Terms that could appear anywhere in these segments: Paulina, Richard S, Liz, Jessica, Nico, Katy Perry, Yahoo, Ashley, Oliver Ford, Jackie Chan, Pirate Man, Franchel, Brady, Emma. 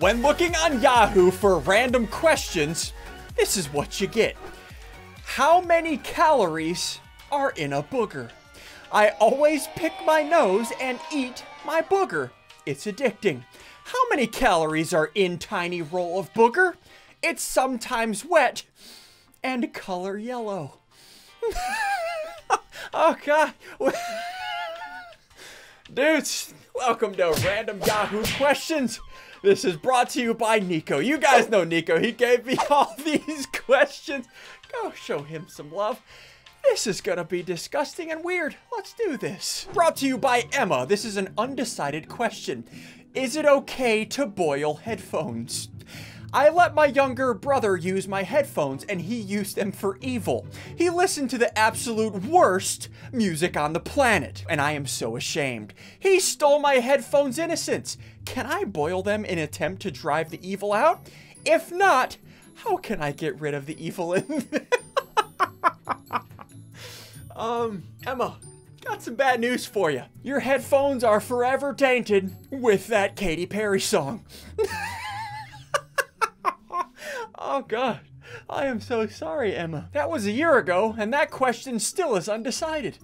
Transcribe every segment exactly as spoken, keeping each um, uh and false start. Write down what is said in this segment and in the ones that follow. When looking on Yahoo for random questions, this is what you get. How many calories are in a booger? I always pick my nose and eat my booger. It's addicting. How many calories are in tiny roll of booger? It's sometimes wet and color yellow. Oh, God. Dudes, welcome to Random Yahoo Questions. This is brought to you by Nico. You guys know Nico. He gave me all these questions. Go show him some love. This is gonna be disgusting and weird. Let's do this. Brought to you by Emma. This is an undecided question. Is it okay to boil headphones? I let my younger brother use my headphones, and he used them for evil. He listened to the absolute worst music on the planet, and I am so ashamed. He stole my headphones' innocence. Can I boil them in an attempt to drive the evil out? If not, how can I get rid of the evil in them? Um, Emma, got some bad news for you. Your headphones are forever tainted with that Katy Perry song. Oh, God. I am so sorry, Emma. That was a year ago, and that question still is undecided.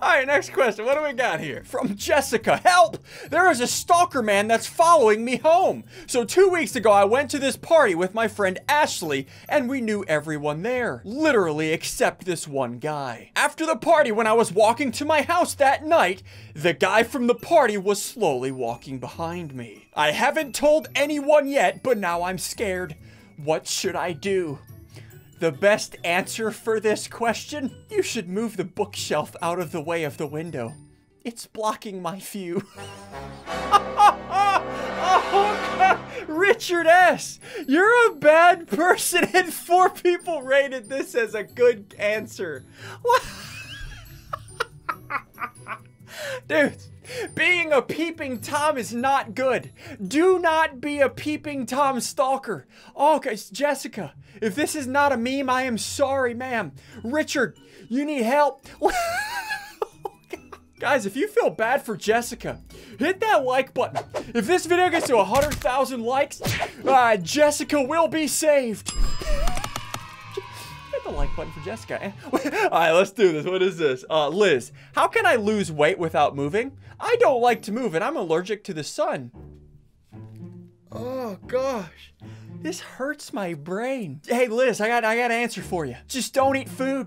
All right, next question. What do we got here? From Jessica. Help! There is a stalker man that's following me home. So two weeks ago, I went to this party with my friend Ashley, and we knew everyone there. Literally, except this one guy. After the party, when I was walking to my house that night, the guy from the party was slowly walking behind me. I haven't told anyone yet, but now I'm scared. What should I do? The best answer for this question? You should move the bookshelf out of the way of the window. It's blocking my view. Oh, God. Richard S, you're a bad person, and four people rated this as a good answer. What? Dude, being a peeping Tom is not good. Do not be a peeping Tom stalker. Oh, guys, Jessica, if this is not a meme, I am sorry, ma'am. Richard, you need help. Guys, if you feel bad for Jessica, hit that like button. If this video gets to one hundred thousand likes, uh, Jessica will be saved. The like button for Jessica. All right, let's do this. What is this? Uh, Liz, how can I lose weight without moving? I don't like to move, and I'm allergic to the sun. Oh, gosh. This hurts my brain. Hey, Liz, I got, I got an answer for you. Just don't eat food.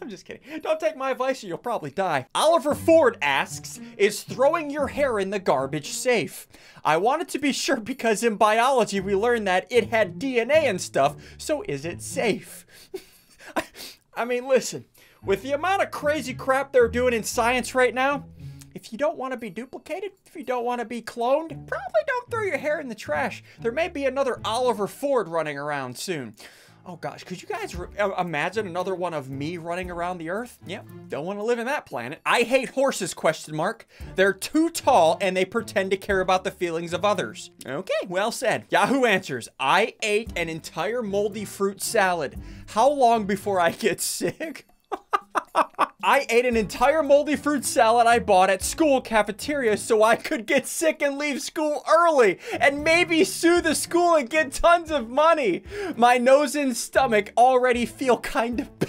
I'm just kidding. Don't take my advice or you'll probably die. Oliver Ford asks, is throwing your hair in the garbage safe? I wanted to be sure because in biology we learned that it had D N A and stuff, so is it safe? I, I mean, listen, with the amount of crazy crap they're doing in science right now, if you don't want to be duplicated, if you don't want to be cloned, probably don't throw your hair in the trash. There may be another Oliver Ford running around soon. Oh, gosh, could you guys imagine another one of me running around the earth? Yep, don't want to live in that planet. I hate horses, question mark. They're too tall, and they pretend to care about the feelings of others. Okay, well said. Yahoo answers, I ate an entire moldy fruit salad. How long before I get sick? I ate an entire moldy fruit salad I bought at school cafeteria so I could get sick and leave school early and maybe sue the school and get tons of money. My nose and stomach already feel kind of bad.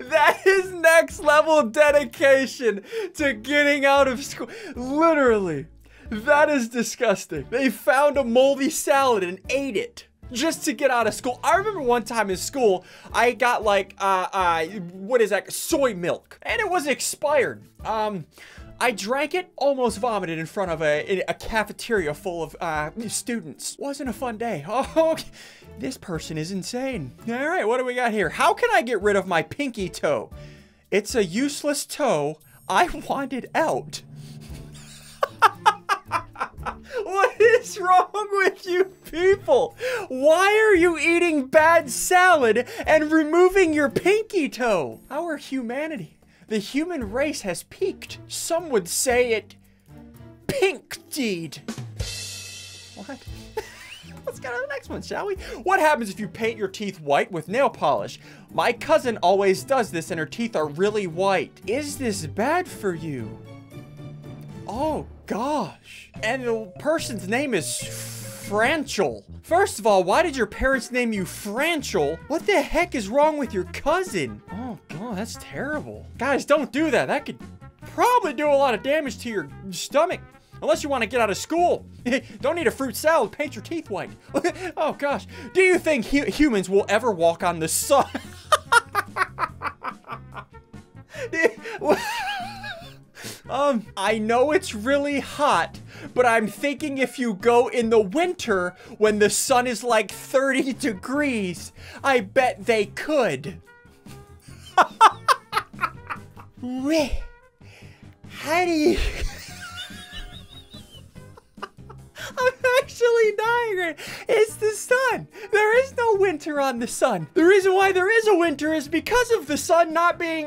That is next level dedication to getting out of school. Literally, that is disgusting. They found a moldy salad and ate it. Just to get out of school. I remember one time in school, I got like, uh, uh, what is that? Soy milk. And it was expired. Um, I drank it, almost vomited in front of a, a cafeteria full of uh, students. Wasn't a fun day. Oh, this person is insane. All right, what do we got here? How can I get rid of my pinky toe? It's a useless toe. I want it out. What is wrong with you people? Why are you eating bad salad and removing your pinky toe? Our humanity, the human race has peaked. Some would say it pink-deed. What? Let's go to the next one, shall we? What happens if you paint your teeth white with nail polish? My cousin always does this and her teeth are really white. Is this bad for you? Oh, gosh. And the person's name is Franchel. First of all, why did your parents name you Franchel? What the heck is wrong with your cousin? Oh, God, that's terrible. Guys, don't do that. That could probably do a lot of damage to your stomach. Unless you want to get out of school. Don't eat a fruit salad. Paint your teeth white. Oh, gosh. Do you think hu humans will ever walk on the sun? um, I know it's really hot, but I'm thinking if you go in the winter when the sun is like thirty degrees, I bet they could. How do you... I'm actually dying right now. It's the sun. There is no winter on the sun. The reason why there is a winter is because of the sun not being...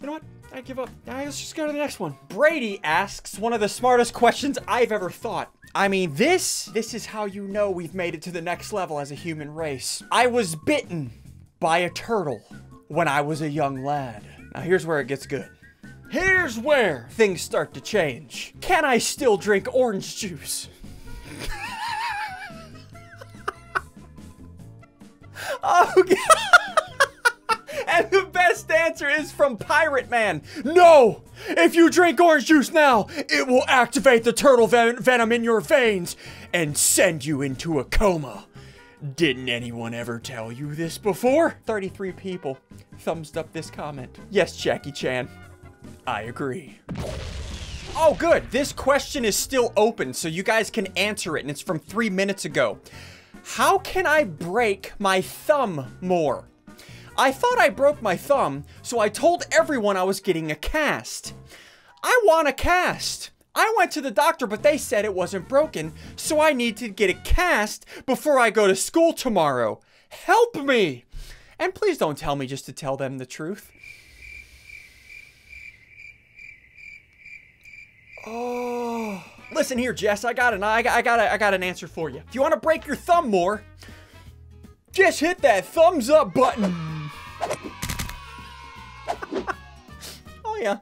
You know what? I give up. All right, let's just go to the next one. Brady asks one of the smartest questions I've ever thought. I mean, this, this is how you know we've made it to the next level as a human race. I was bitten by a turtle when I was a young lad. Now here's where it gets good. Here's where things start to change. Can I still drink orange juice? Oh, God. And the best answer is from Pirate Man. No, if you drink orange juice now, it will activate the turtle ven venom in your veins and send you into a coma. Didn't anyone ever tell you this before? thirty-three people thumbs up this comment. Yes, Jackie Chan. I agree. Oh, good. This question is still open, so you guys can answer it, and it's from three minutes ago. How can I break my thumb more? I thought I broke my thumb, so I told everyone I was getting a cast. I want a cast. I went to the doctor, but they said it wasn't broken, so I need to get a cast before I go to school tomorrow. Help me. And please don't tell me just to tell them the truth. Oh, listen here, Jess. I got an I got I got I got an answer for you. If you want to break your thumb more, just hit that thumbs up button. Oh yeah,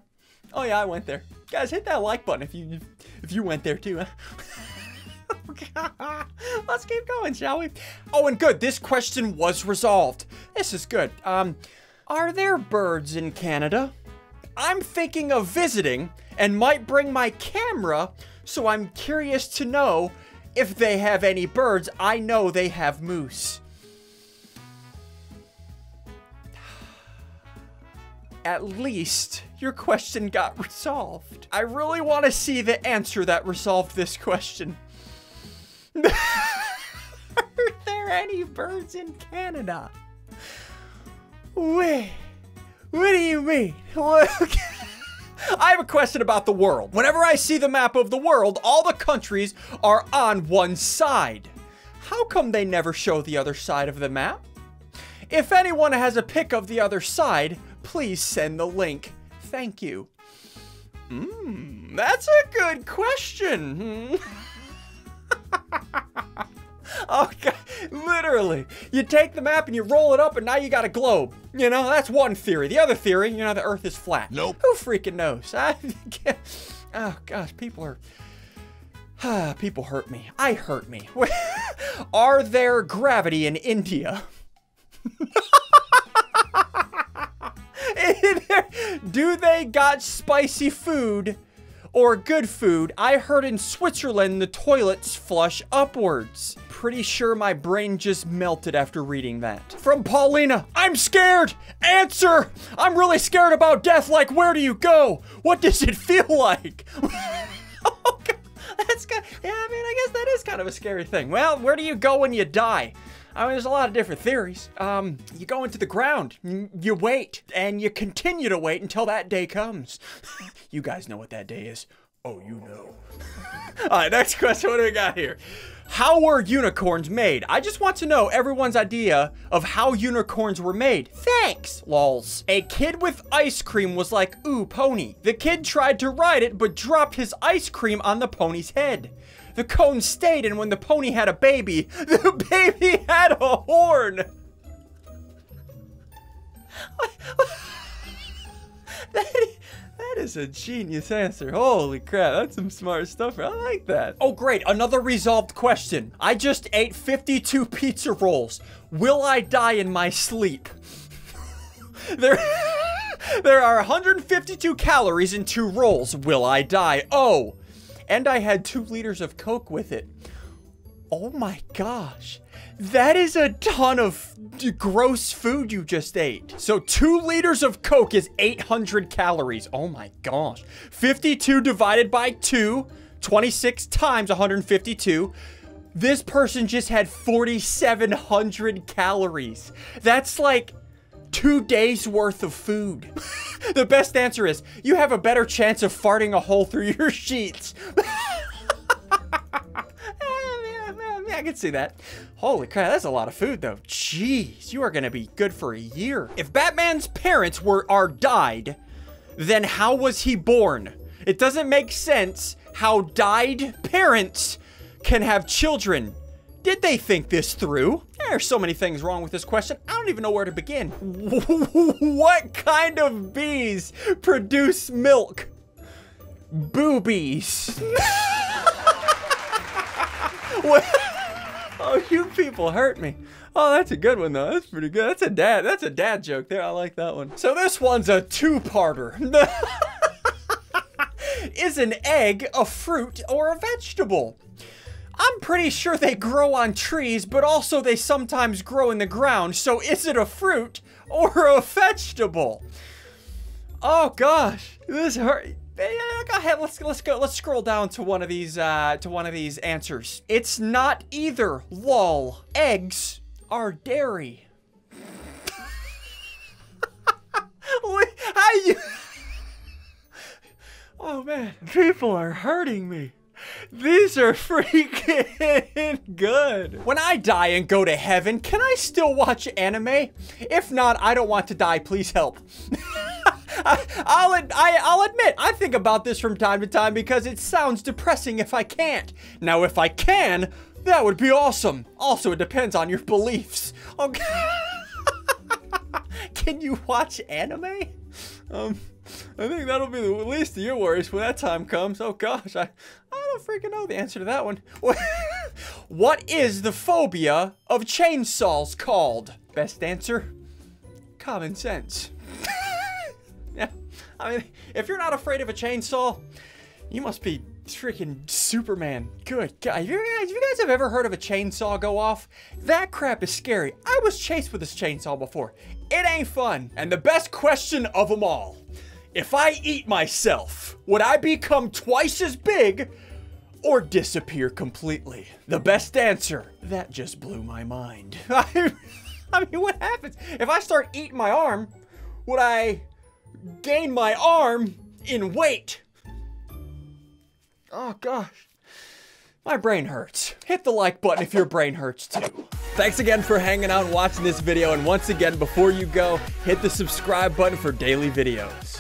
oh yeah, I went there. Guys, hit that like button if you if you went there too. Huh? Let's keep going, shall we? Oh, and good. This question was resolved. This is good. Um, are there birds in Canada? I'm thinking of visiting and might bring my camera, so I'm curious to know if they have any birds. I know they have moose. At least your question got resolved. I really want to see the answer that resolved this question. Are there any birds in Canada? Wait. What do you mean? I have a question about the world. Whenever I see the map of the world, all the countries are on one side. How come they never show the other side of the map? If anyone has a pic of the other side, please send the link. Thank you. Mmm, that's a good question. Oh, God. Literally, you take the map and you roll it up and now you got a globe. You know, that's one theory. The other theory, you know, the earth is flat. Nope. Who freaking knows? I can't. Oh, gosh, people are... Ah, people hurt me. I hurt me. Are there gravity in India? Do they got spicy food or good food? I heard in Switzerland the toilets flush upwards. Pretty sure my brain just melted after reading that. From Paulina, I'm scared! Answer! I'm really scared about death, like where do you go? What does it feel like? Oh, God. That's kind of, yeah, I mean, I guess that is kind of a scary thing. Well, where do you go when you die? I mean, there's a lot of different theories. Um, you go into the ground, you wait, and you continue to wait until that day comes. You guys know what that day is. Oh, you know. All right, next question, what do we got here? How were unicorns made? I just want to know everyone's idea of how unicorns were made. Thanks, lols. A kid with ice cream was like, ooh, pony. The kid tried to ride it, but dropped his ice cream on the pony's head. The cone stayed, and when the pony had a baby, the baby had a horn. That, that That is a genius answer. Holy crap, that's some smart stuff. I like that. Oh, great. Another resolved question. I just ate fifty-two pizza rolls. Will I die in my sleep? There... There are one hundred fifty-two calories in two rolls. Will I die? Oh, and I had two liters of Coke with it. Oh my gosh. That is a ton of gross food you just ate. So two liters of Coke is eight hundred calories. Oh my gosh. fifty-two divided by two, twenty-six times one hundred fifty-two. This person just had forty-seven hundred calories. That's like... two days worth of food. The best answer is you have a better chance of farting a hole through your sheets. I can see that. Holy crap, that's a lot of food though. Jeez, you are gonna be good for a year. If Batman's parents were are died, then how was he born? It doesn't make sense how died parents can have children. Did they think this through? There are so many things wrong with this question. I don't even know where to begin. What kind of bees produce milk? Boobies. Oh, you people hurt me. Oh, that's a good one though. That's pretty good. That's a dad. That's a dad joke there. I like that one. So this one's a two-parter. Is an egg a fruit or a vegetable? I'm pretty sure they grow on trees, but also they sometimes grow in the ground. So is it a fruit or a vegetable? Oh gosh, this hurt. Go ahead, let's let's go. Let's scroll down to one of these uh, to one of these answers. It's not either. Lol. Eggs are dairy. How you? Oh man, people are hurting me. These are freaking good. When I die and go to heaven, can I still watch anime? If not, I don't want to die. Please help. I, I'll, I, I'll admit, I think about this from time to time because it sounds depressing if I can't. Now, if I can, that would be awesome. Also, it depends on your beliefs. Okay. Can you watch anime? Um... I think that'll be the least of your worries when that time comes. Oh gosh, I, I don't freaking know the answer to that one. What is the phobia of chainsaws called? Best answer? Common sense. Yeah, I mean, if you're not afraid of a chainsaw, you must be freaking Superman. Good God. If you guys, if you guys have ever heard of a chainsaw go off, that crap is scary. I was chased with this chainsaw before. It ain't fun. And the best question of them all. If I eat myself, would I become twice as big or disappear completely? The best answer. That just blew my mind. I, I mean, what happens? If I start eating my arm, would I gain my arm in weight? Oh, gosh. My brain hurts. Hit the like button if your brain hurts, too. Thanks again for hanging out and watching this video. And once again, before you go, hit the subscribe button for daily videos.